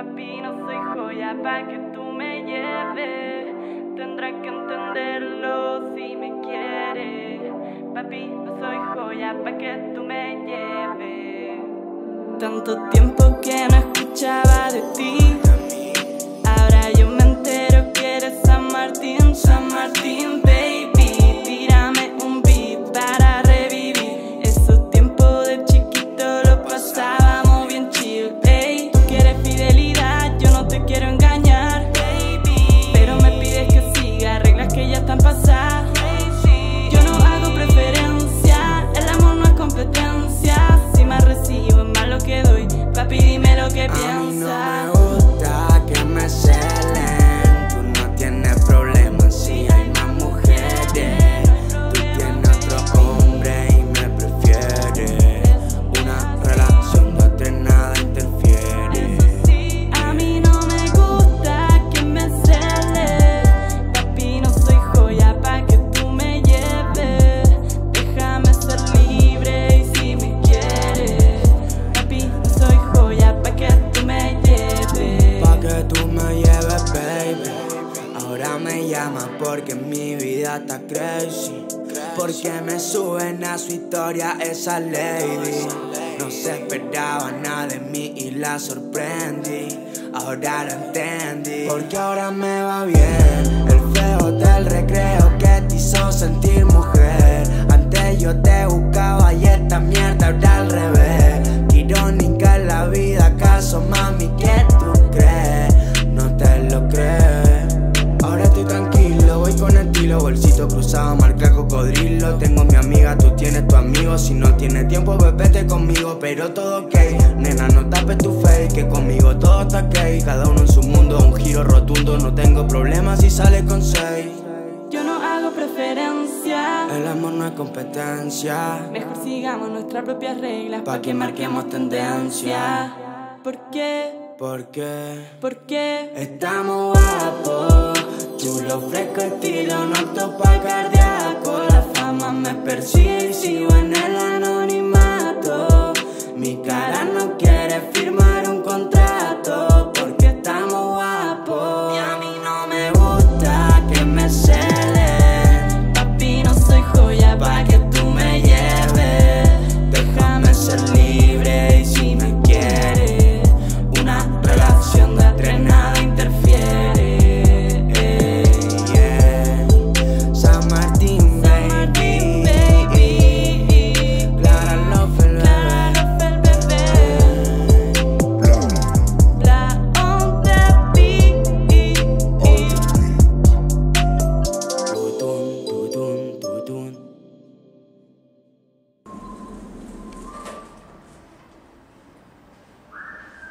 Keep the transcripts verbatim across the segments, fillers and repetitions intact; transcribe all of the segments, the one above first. Papi, no soy joya pa' que tú me lleves. Tendrás que entenderlo si me quieres. Papi, no soy joya pa' que tú me lleves. Tanto tiempo que no escuchaba de ti, ahora yo me entero que eres San Martín, San Martín, baby. Tírame un beat para revivir esos tiempos de chiquito, lo pasábamos bien chill, ey. Tú quieres fidelidad, yo no te quiero engañar, baby, pero me pides que siga reglas que ya están pasadas. Yo no hago preferencia, el amor no es competencia. Si más recibo es más lo que doy, papi, dime lo que piensas. Me llama porque mi vida está crazy, porque me suben a su historia esa lady. No se esperaba nada de mí y la sorprendí, ahora lo entendí. Porque ahora me va bien, el feo del recreo que te hizo sentir mujer. Antes yo te buscaba y esta mierda ahora al revés. Qué irónica es la vida, acaso mami, ¿qué tú crees? No te lo crees. Con estilo, bolsito cruzado, marca cocodrilo. Tengo mi amiga, tú tienes tu amigo. Si no tienes tiempo, pues vete conmigo. Pero todo ok, nena, no tapes tu face, que conmigo todo está ok. Cada uno en su mundo, un giro rotundo. No tengo problemas si sales con seis. Yo no hago preferencia, el amor no es competencia. Mejor sigamos nuestras propias reglas, pa' que marquemos tendencia. ¿Por qué? ¿Por qué? ¿Por qué? Estamos guapos, chulo, fresco, estilo, nocto pa'l cardíaco. La fama me persigue y sigo en el anonimato. Mi cara no quiere firmar un contrato porque estamos guapos. Y a mí no me gusta que me celen. Papi, no soy joya pa' que tú me lleves. Déjame ser libre y si me quieres, una relación de tres nada interfiere.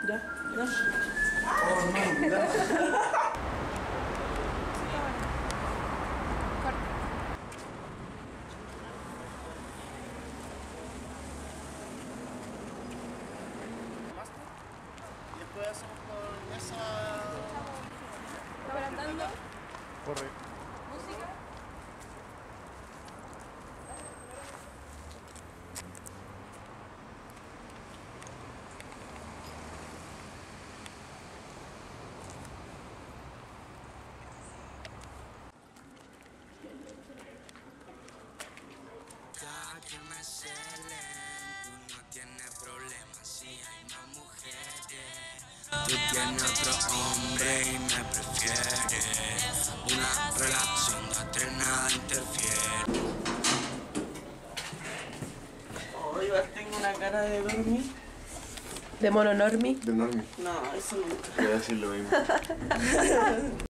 Ya, ya. Oh, man, ya. Y después hacemos con esa... ¿Laborantando? Correcto. ¿Música? Que me celen, tú no tienes problemas si hay más mujeres. Tú tienes otro hombre y me prefieres. Una relación de tres nada interfiere. Hoy oh, tengo una cara de dormir. ¿De mono normie? De normie. No, eso nunca. Voy a decir lo mismo.